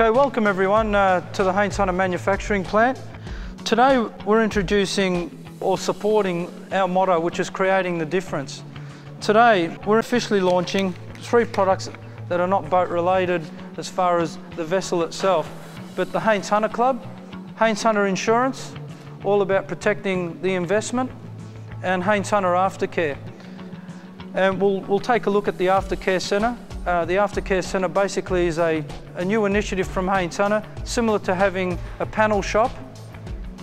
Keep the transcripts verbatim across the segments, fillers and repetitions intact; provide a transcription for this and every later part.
Okay, welcome everyone uh, to the Haines Hunter manufacturing plant. Today we're introducing or supporting our motto, which is creating the difference. Today we're officially launching three products that are not boat related as far as the vessel itself, but the Haines Hunter Club, Haines Hunter Insurance, all about protecting the investment, and Haines Hunter Aftercare. And we'll, we'll take a look at the Aftercare Centre. Uh, the Aftercare Centre basically is a, a new initiative from Haines Hunter, similar to having a panel shop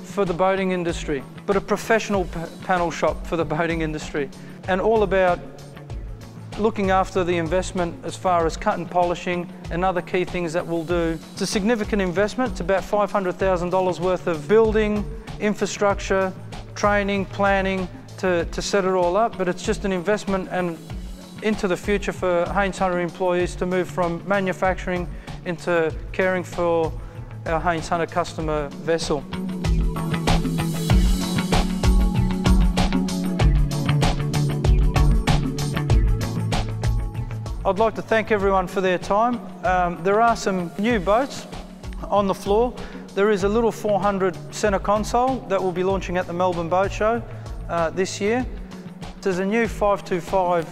for the boating industry, but a professional p panel shop for the boating industry, and all about looking after the investment as far as cut and polishing and other key things that we'll do. It's a significant investment. It's about five hundred thousand dollars worth of building, infrastructure, training, planning to, to set it all up, but it's just an investment and into the future for Haines Hunter employees to move from manufacturing into caring for our Haines Hunter customer vessel. I'd like to thank everyone for their time. Um, there are some new boats on the floor. There is a little four hundred centre console that will be launching at the Melbourne Boat Show uh, this year. There's a new five two five,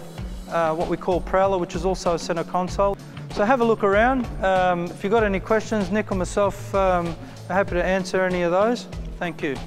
uh, what we call Prowler, which is also a centre console. So have a look around. Um, if you've got any questions, Nick or myself um, are happy to answer any of those. Thank you.